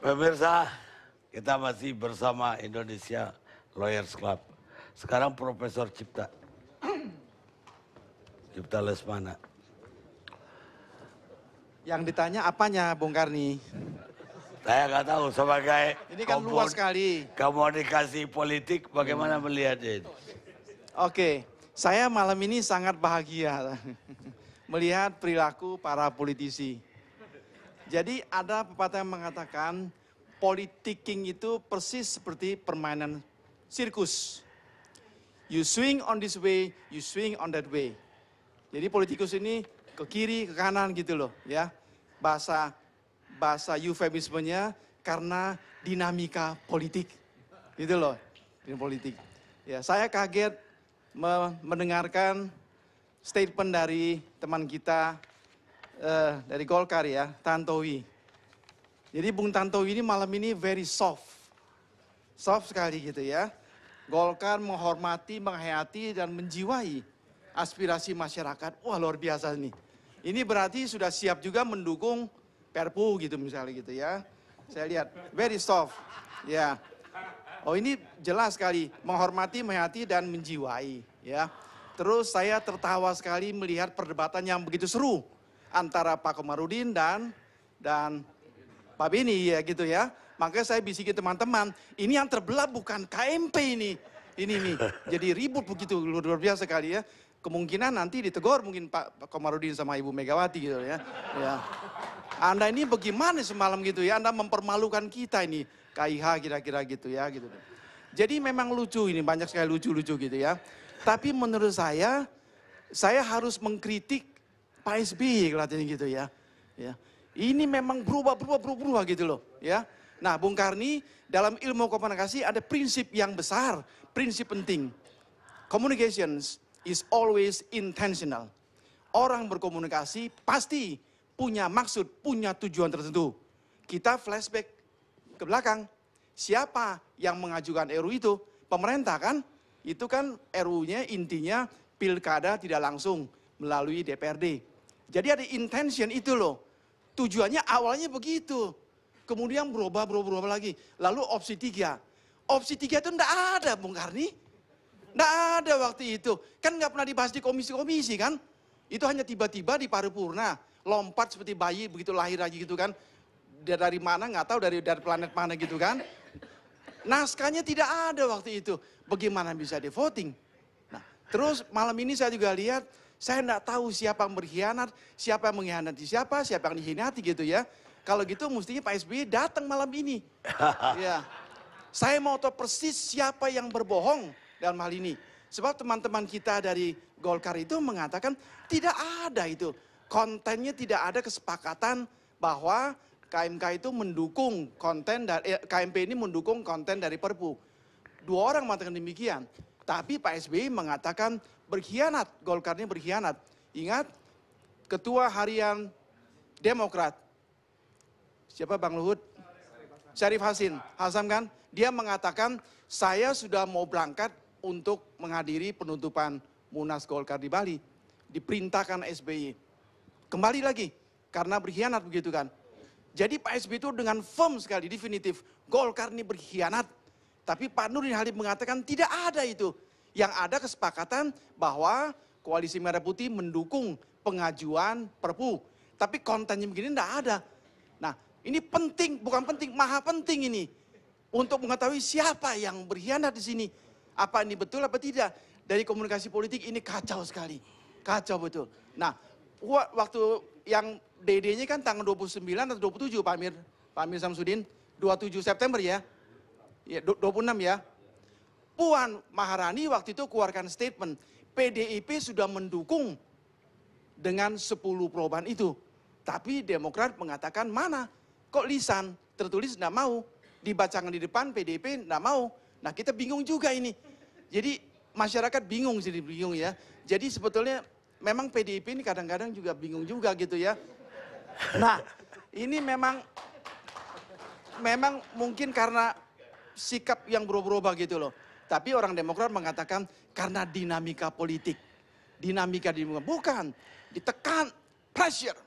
Pemirsa, kita masih bersama Indonesia Lawyers Club. Sekarang Profesor Tjipta Lesmana. Yang ditanya apanya, Bung Karni? Saya nggak tahu, sebagai ini kan luas sekali. Komunikasi politik, bagaimana melihatnya? Oke, saya malam ini sangat bahagia melihat perilaku para politisi. Jadi ada pepatah yang mengatakan politicking itu persis seperti permainan sirkus. You swing on this way, you swing on that way. Jadi politikus ini ke kiri, ke kanan gitu loh, ya. Bahasa eufemismenya karena dinamika politik. Gitu loh, dinamika politik. Ya, saya kaget mendengarkan statement dari teman kita dari Golkar ya, Tantowi. Jadi Bung Tantowi ini malam ini very soft. Soft sekali gitu ya. Golkar menghormati, menghayati, dan menjiwai aspirasi masyarakat. Wah, luar biasa nih. Ini berarti sudah siap juga mendukung Perpu gitu misalnya gitu ya. Saya lihat, very soft. Ya. Oh, ini jelas sekali. Menghormati, menghayati, dan menjiwai. Ya. Terus saya tertawa sekali melihat perdebatan yang begitu seru antara Pak Komarudin dan Pak Bini ya gitu ya. Makanya saya bisikin teman-teman, ini yang terbelah bukan KMP ini. Ini nih, jadi ribut begitu, luar biasa sekali ya. Kemungkinan nanti ditegur mungkin Pak Komarudin sama Ibu Megawati gitu ya. Ya. Anda ini bagaimana semalam gitu ya, Anda mempermalukan kita ini. KIH kira-kira gitu ya gitu. Jadi memang lucu ini, banyak sekali lucu-lucu gitu ya. Tapi menurut saya harus mengkritik Pak SBY kelihatannya gitu ya. Ya. Ini memang berubah gitu loh ya. Nah, Bung Karni, dalam ilmu komunikasi ada prinsip yang besar, prinsip penting. Communications is always intentional. Orang berkomunikasi pasti punya maksud, punya tujuan tertentu. Kita flashback ke belakang. Siapa yang mengajukan RU itu? Pemerintah kan? Itu kan RU-nya intinya pilkada tidak langsung melalui DPRD. Jadi ada intention itu loh. Tujuannya awalnya begitu. Kemudian berubah lagi. Lalu opsi 3. Opsi 3 itu enggak ada, Bung Karni. Enggak ada waktu itu. Kan enggak pernah dibahas di komisi-komisi kan. Itu hanya tiba-tiba di paripurna. Lompat seperti bayi begitu lahir aja gitu kan. Dari mana enggak tahu, dari planet mana gitu kan. Naskahnya tidak ada waktu itu. Bagaimana bisa di voting? Nah, terus malam ini saya juga lihat, saya enggak tahu siapa yang berkhianat, siapa yang mengkhianati siapa yang dikhianati gitu ya. Kalau gitu mestinya Pak SBY datang malam ini. Ya. Saya mau tahu persis siapa yang berbohong dalam hal ini. Sebab teman-teman kita dari Golkar itu mengatakan tidak ada itu. Kontennya tidak ada kesepakatan bahwa KMK itu mendukung konten dari KMP ini mendukung konten dari Perpu. Dua orang mengatakan demikian. Tapi Pak SBY mengatakan berkhianat, Golkarnya berkhianat. Ingat, Ketua Harian Demokrat, siapa Bang Luhut? Syarif Hasan kan? Dia mengatakan, saya sudah mau berangkat untuk menghadiri penutupan Munas Golkar di Bali. Diperintahkan SBY. Kembali lagi, karena berkhianat begitu kan. Jadi Pak SBY itu dengan firm sekali, definitif, Golkar ini berkhianat. Tapi Pak Nurdin Halid mengatakan tidak ada itu. Yang ada kesepakatan bahwa Koalisi Merah Putih mendukung pengajuan Perpu. Tapi kontennya begini tidak ada. Nah, ini penting, bukan penting, maha penting ini. Untuk mengetahui siapa yang berkhianat di sini. Apa ini betul apa tidak. Dari komunikasi politik ini kacau sekali. Kacau betul. Nah, waktu yang DD-nya kan tanggal 29 atau 27 Pak Amir Samsudin. 27 September ya. Ya, 26 ya. Puan Maharani waktu itu keluarkan statement. PDIP sudah mendukung dengan 10 perubahan itu. Tapi Demokrat mengatakan mana? Kok lisan tertulis enggak mau. Dibacakan di depan PDIP enggak mau. Nah, kita bingung juga ini. Jadi masyarakat bingung sih, bingung ya. Jadi sebetulnya memang PDIP ini kadang-kadang juga bingung juga gitu ya. Nah, ini memang mungkin karena sikap yang berubah-ubah gitu loh. Tapi orang Demokrat mengatakan karena dinamika politik. Dinamika. Bukan. Ditekan pressure.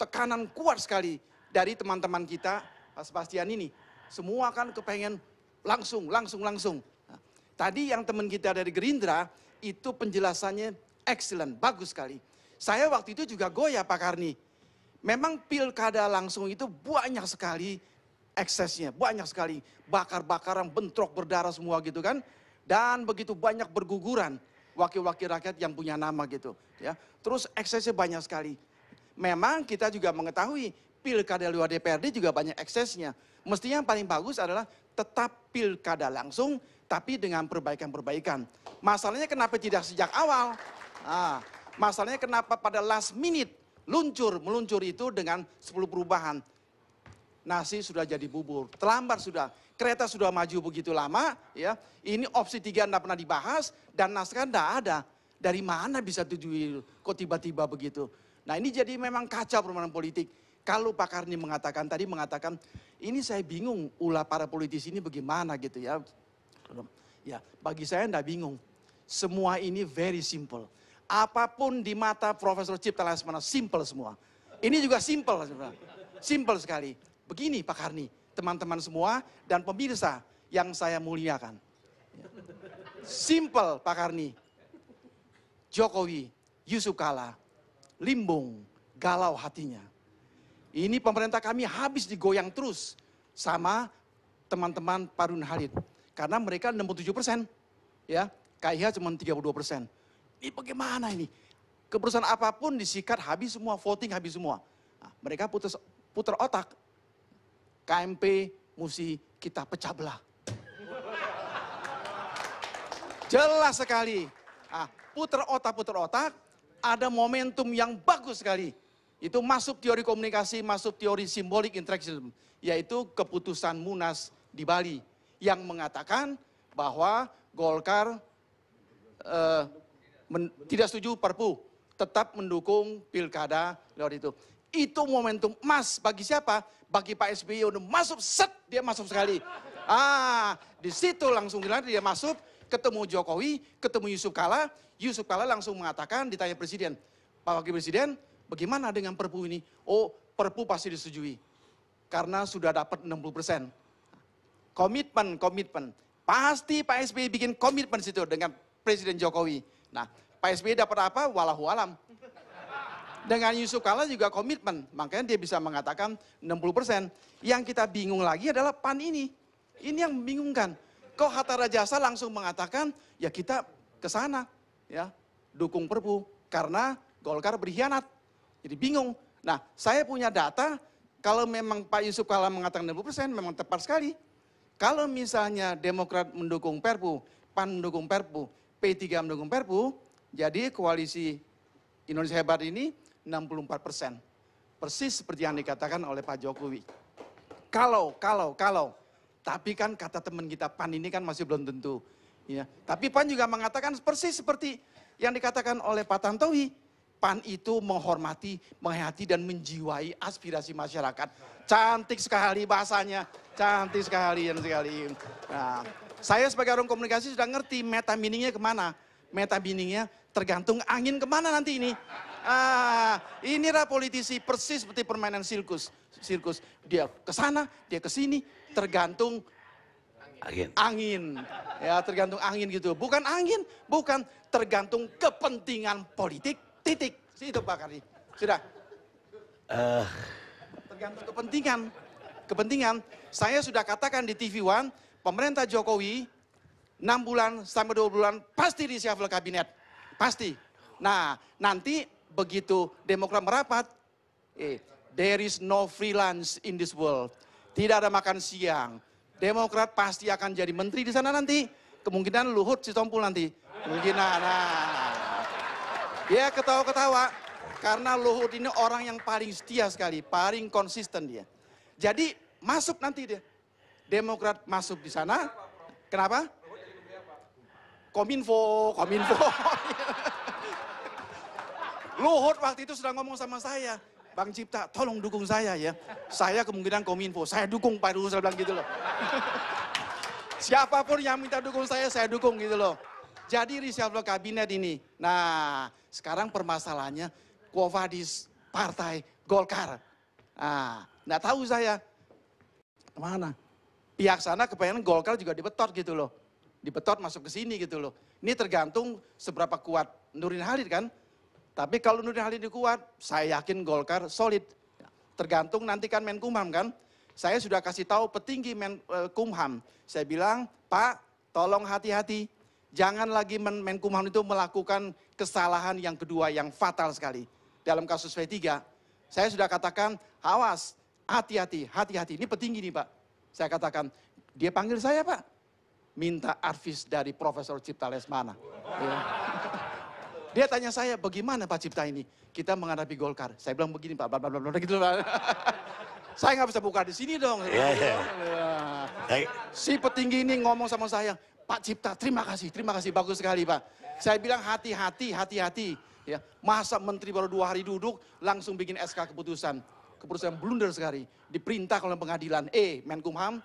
Tekanan kuat sekali dari teman-teman kita Sebastian ini. Semua kan kepengen langsung. Nah, tadi yang teman kita dari Gerindra, itu penjelasannya excellent, bagus sekali. Saya waktu itu juga goyah Pak Karni. Memang pilkada langsung itu banyak sekali eksesnya, banyak sekali. Bakar-bakaran, bentrok, berdarah semua gitu kan. Dan begitu banyak berguguran wakil-wakil rakyat yang punya nama gitu. Ya. Terus eksesnya banyak sekali. Memang kita juga mengetahui pilkada luar DPRD juga banyak eksesnya. Mestinya yang paling bagus adalah tetap pilkada langsung, tapi dengan perbaikan-perbaikan. Masalahnya kenapa tidak sejak awal? Nah, masalahnya kenapa pada last minute meluncur itu dengan 10 perubahan. Nasi sudah jadi bubur, terlambat sudah. Kereta sudah maju begitu lama, ya. Ini opsi 3 tidak pernah dibahas, dan naskah tidak ada. Dari mana bisa tujuh kok tiba-tiba begitu? Nah ini jadi memang kacau permainan politik. Kalau Pak Karni mengatakan, ini saya bingung ulah para politisi ini bagaimana gitu ya. Ya, bagi saya enggak bingung. Semua ini very simple. Apapun di mata Profesor Tjipta Lesmana, simple semua. Ini juga simple sebenarnya. Simple sekali. Begini Pak Karni, teman-teman semua dan pemirsa yang saya muliakan. Simple Pak Karni. Jokowi, Jusuf Kalla, limbung, galau hatinya. Ini pemerintah kami habis digoyang terus sama teman-teman Parun Halid. Karena mereka 67%. Ya, KIH cuma 32%. Ini bagaimana ini? Keputusan apapun disikat habis semua, voting habis semua. Nah, mereka putar otak. KMP mesti kita pecah belah. Jelas sekali. Nah, putar otak. Ada momentum yang bagus sekali. Itu masuk teori komunikasi, masuk teori simbolik interaction, yaitu keputusan Munas di Bali yang mengatakan bahwa Golkar tidak setuju Perpu, tetap mendukung pilkada lewat itu. Itu momentum emas bagi siapa? Bagi Pak SBY udah masuk, set dia masuk sekali. Ah, di situ langsung dia masuk, ketemu Jokowi, ketemu Jusuf Kalla. Jusuf Kalla langsung mengatakan, ditanya Presiden, Pak Wakil Presiden, bagaimana dengan perpu ini? Oh, perpu pasti disetujui. Karena sudah dapat 60%. Komitmen. Pasti Pak SBY bikin komitmen situ dengan Presiden Jokowi. Nah, Pak SBY dapat apa? Walahu alam. Dengan Jusuf Kalla juga komitmen. Makanya dia bisa mengatakan 60%. Yang kita bingung lagi adalah PAN ini. Ini yang membingungkan. Kok Hatta Rajasa langsung mengatakan, ya kita ke sana. Ya, dukung perpu. Karena Golkar berkhianat. Jadi bingung. Nah, saya punya data, kalau memang Pak Jusuf Kalla mengatakan 60%, memang tepat sekali. Kalau misalnya Demokrat mendukung Perpu, PAN mendukung Perpu, P3 mendukung Perpu, jadi koalisi Indonesia Hebat ini 64%. Persis seperti yang dikatakan oleh Pak Jokowi. Kalau. Tapi kan kata teman kita PAN ini kan masih belum tentu. Ya. Tapi PAN juga mengatakan persis seperti yang dikatakan oleh Pak Tantowi. PAN itu menghormati, menghayati, dan menjiwai aspirasi masyarakat. Cantik sekali bahasanya, cantik sekali. Nah, saya sebagai orang komunikasi sudah ngerti meta meaningnya kemana. Meta meaningnya tergantung angin kemana nanti ini. Ah, inilah politisi persis seperti permainan sirkus. Dia ke sana, dia ke sini, tergantung angin. Ya, tergantung angin gitu. Bukan tergantung kepentingan politik. Titik, situ Pak Karni, sudah. Tergantung kepentingan. Saya sudah katakan di TV One, pemerintah Jokowi 6 bulan sampai 2 bulan pasti reshuffle kabinet, pasti. Nah, nanti begitu Demokrat merapat, there is no free lunch in this world. Tidak ada makan siang. Demokrat pasti akan jadi menteri di sana nanti. Kemungkinan Ruhut Sitompul nanti. Kemungkinan. Nah. Dia ketawa-ketawa karena Luhut ini orang yang paling setia sekali, paling konsisten dia. Jadi masuk nanti dia. Demokrat masuk di sana. Kenapa? Kominfo. Luhut waktu itu sudah ngomong sama saya. Bang Tjipta, tolong dukung saya ya. Saya kemungkinan Kominfo. Saya dukung Pak Luhut, saya bilang gitu loh. Siapapun yang minta dukung saya dukung gitu loh. Jadi reshuffle kabinet ini. Nah, sekarang permasalahannya quo vadis partai Golkar. Nah, nggak tahu saya. kemana? Pihak sana kepengen Golkar juga dibetot gitu loh. Dibetot masuk ke sini gitu loh. Ini tergantung seberapa kuat Nurdin Halid kan. Tapi kalau Nurdin Halid kuat, saya yakin Golkar solid. Tergantung nanti kan Menkumham kan. Saya sudah kasih tahu petinggi Menkumham. Saya bilang, Pak, tolong hati-hati. Jangan lagi Menkumham itu melakukan kesalahan yang kedua yang fatal sekali. Dalam kasus P3, saya sudah katakan, awas, hati-hati, hati-hati. Ini petinggi nih Pak. Saya katakan, dia panggil saya Pak. Minta arvis dari Profesor Tjipta Lesmana. Ya. Dia tanya saya, bagaimana Pak Tjipta ini? Kita menghadapi Golkar. Saya bilang begini Pak, blablabla gitu Pak. Saya nggak bisa buka di sini dong. Si petinggi ini ngomong sama saya, Pak Tjipta, terima kasih, bagus sekali Pak. Saya bilang hati-hati, hati-hati. Ya, masa menteri baru 2 hari duduk, langsung bikin SK keputusan. Keputusan blunder sekali. Diperintah oleh pengadilan, Menkumham,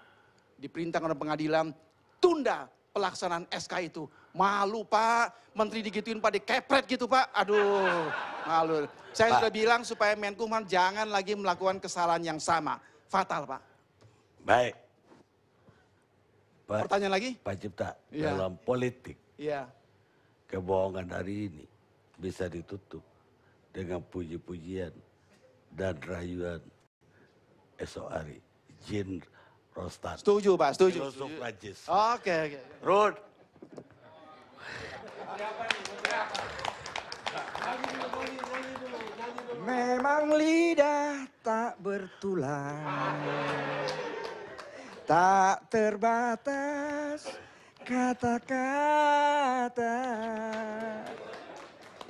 diperintah oleh pengadilan, tunda pelaksanaan SK itu. Malu Pak, menteri digituin Pak, dikepret gitu Pak, aduh, malu. Saya sudah bilang supaya Menkumham jangan lagi melakukan kesalahan yang sama. Fatal, Pak. Baik. Pertanyaan lagi? Pak Tjipta, ya. Dalam politik, ya. Kebohongan hari ini bisa ditutup dengan puji-pujian dan rayuan esok hari. Jin Rostan. Setuju, Pak, setuju. Filosof Prancis. Oke, oke. Ruhut. Memang lidah tak bertulang, tak terbatas kata-kata.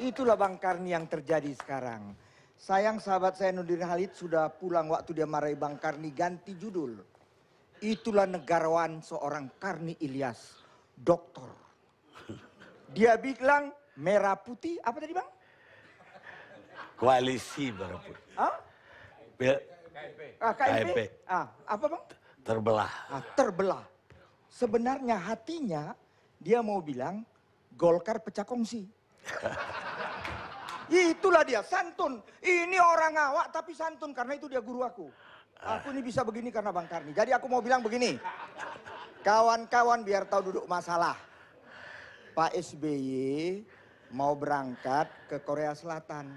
Itulah Bang Karni yang terjadi sekarang. Sayang sahabat saya Nurdin Halid sudah pulang waktu dia marahi Bang Karni, ganti judul. Itulah negarawan seorang Karni Ilyas, doktor. Dia bilang merah putih, apa tadi Bang? Koalisi Merah Putih. Hah? KMP. Apa Bang? Terbelah. Terbelah. Sebenarnya hatinya dia mau bilang Golkar pecah kongsi. Itulah dia, santun. Ini orang awak tapi santun, karena itu dia guru aku. Aku ini bisa begini karena Bang Karni. Jadi aku mau bilang begini. Kawan-kawan biar tahu duduk masalah. Pak SBY mau berangkat ke Korea Selatan.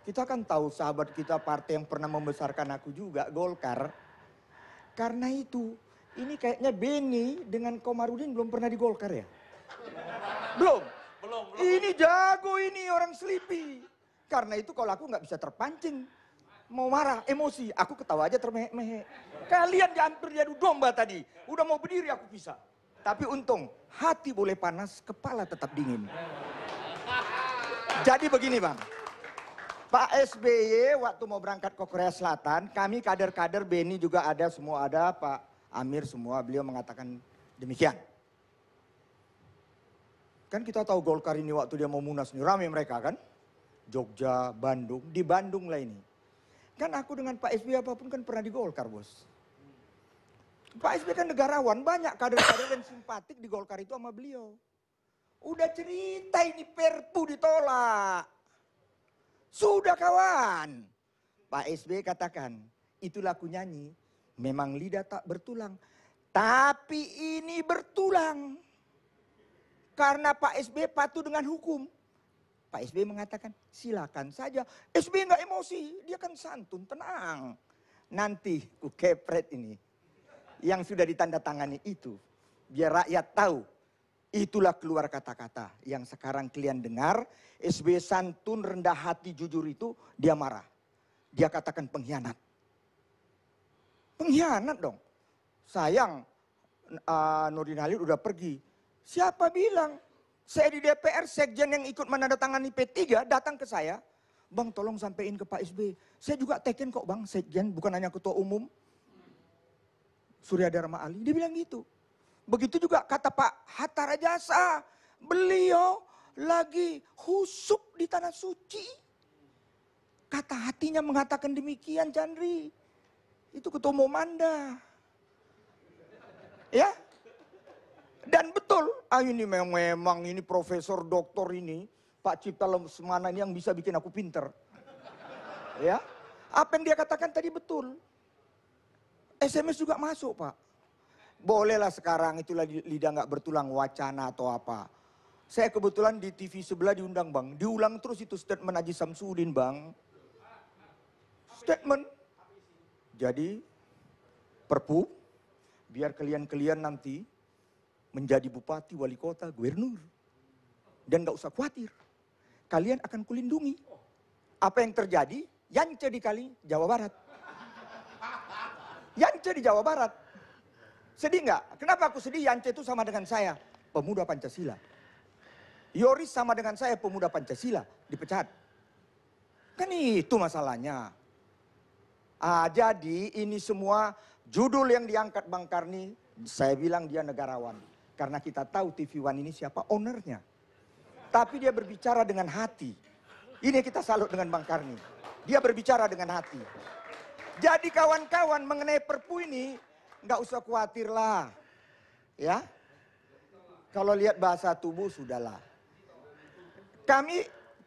Kita kan tahu sahabat kita partai yang pernah membesarkan aku juga, Golkar. Karena itu, ini kayaknya Bini dengan Komarudin belum pernah di Golkar ya? Belum. Ini jago ini, orang sleepy. Karena itu kalau aku nggak bisa terpancing. Mau marah, emosi, aku ketawa aja termehek-mehek. Kalian hampir diadu domba tadi. Udah mau berdiri aku bisa. Tapi untung, hati boleh panas, kepala tetap dingin. Jadi begini Bang. Pak SBY waktu mau berangkat ke Korea Selatan, kami kader-kader Beni juga ada, semua ada, Pak Amir semua, beliau mengatakan demikian. Kan kita tahu Golkar ini waktu dia mau munas nih, rame mereka kan? Jogja, Bandung, di Bandung lah ini. Kan aku dengan Pak SBY apapun kan pernah di Golkar, Bos. Pak SBY kan negarawan, banyak kader-kader yang simpatik di Golkar itu sama beliau. Udah cerita ini perpu ditolak. Sudah kawan, Pak SBY katakan, itulah aku nyanyi, memang lidah tak bertulang, tapi ini bertulang. Karena Pak SBY patuh dengan hukum. Pak SBY mengatakan, silakan saja. SBY nggak emosi, dia kan santun, tenang. Nanti ku kepret ini, yang sudah ditandatangani itu, biar rakyat tahu. Itulah keluar kata-kata yang sekarang kalian dengar. SBY santun, rendah hati, jujur itu dia marah. Dia katakan pengkhianat. Pengkhianat dong. Sayang Nurdin Halid udah pergi. Siapa bilang? Saya di DPR, sekjen yang ikut menandatangani P3 datang ke saya. Bang tolong sampein ke Pak SBY. Saya juga teken kok Bang, sekjen bukan hanya ketua umum. Surya Dharma Ali, dia bilang gitu. Begitu juga kata Pak Hatta Rajasa, beliau lagi husuk di tanah suci. Kata hatinya mengatakan demikian, Chandri. Itu ketua umum Anda. Ya? Dan betul, ini memang ini profesor doktor ini, Pak Tjipta Lesmana ini yang bisa bikin aku pinter. Ya? Apa yang dia katakan tadi betul. SMS juga masuk, Pak. Bolehlah sekarang, itulah lidah nggak bertulang, wacana atau apa. Saya kebetulan di TV sebelah diundang, Bang. Diulang terus itu statement Haji Samsudin, Bang. Statement. Jadi, perpu, biar kalian-kalian nanti menjadi bupati, wali kota, gubernur. Dan nggak usah khawatir. Kalian akan kulindungi. Apa yang terjadi? Yance di kali Jawa Barat. Yance di Jawa Barat. Sedih nggak? Kenapa aku sedih? Yance itu sama dengan saya, pemuda Pancasila. Yoris sama dengan saya, pemuda Pancasila, dipecat. Kan itu masalahnya. Ah, jadi ini semua judul yang diangkat Bang Karni, saya bilang dia negarawan. Karena kita tahu TV One ini siapa ownernya. Tapi dia berbicara dengan hati. Ini kita salut dengan Bang Karni. Dia berbicara dengan hati. Jadi kawan-kawan, mengenai perpu ini nggak usah khawatir lah. Ya. Kalau lihat bahasa tubuh sudahlah. Kami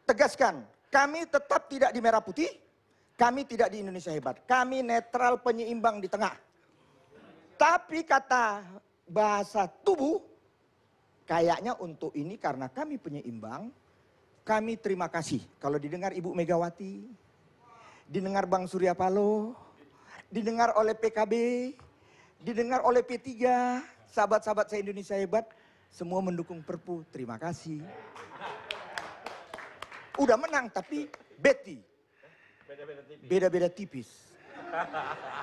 tegaskan, kami tetap tidak di Merah Putih, kami tidak di Indonesia Hebat. Kami netral penyeimbang di tengah. Tapi kata bahasa tubuh kayaknya untuk ini, karena kami penyeimbang, kami terima kasih. Kalau didengar Ibu Megawati, didengar Bang Surya Paloh, didengar oleh PKB, didengar oleh P3, sahabat-sahabat saya Indonesia Hebat, semua mendukung perpu, terima kasih. Udah menang tapi beti, beda-beda tipis.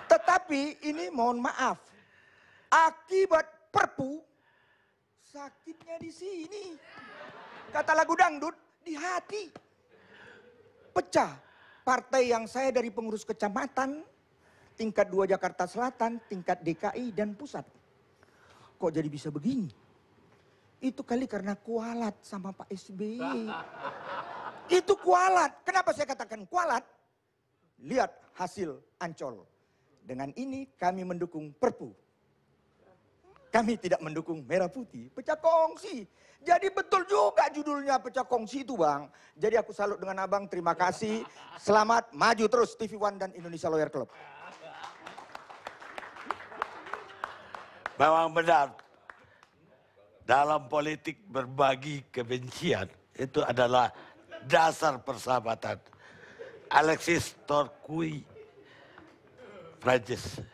Tetapi ini mohon maaf, akibat perpu, sakitnya di sini, kata lagu dangdut, di hati. Pecah partai yang saya dari pengurus kecamatan, tingkat 2 Jakarta Selatan, tingkat DKI dan pusat. Kok jadi bisa begini? Itu kali karena kualat sama Pak SBY. Itu kualat. Kenapa saya katakan kualat? Lihat hasil Ancol. Dengan ini kami mendukung perpu. Kami tidak mendukung Merah Putih, pecah kongsi. Jadi betul juga judulnya pecah kongsi itu, Bang. Jadi aku salut dengan Abang, terima kasih. Selamat maju terus TV One dan Indonesia Lawyer Club. Memang benar. Dalam politik berbagi kebencian itu adalah dasar persahabatan. Alexis Torquay, Prancis.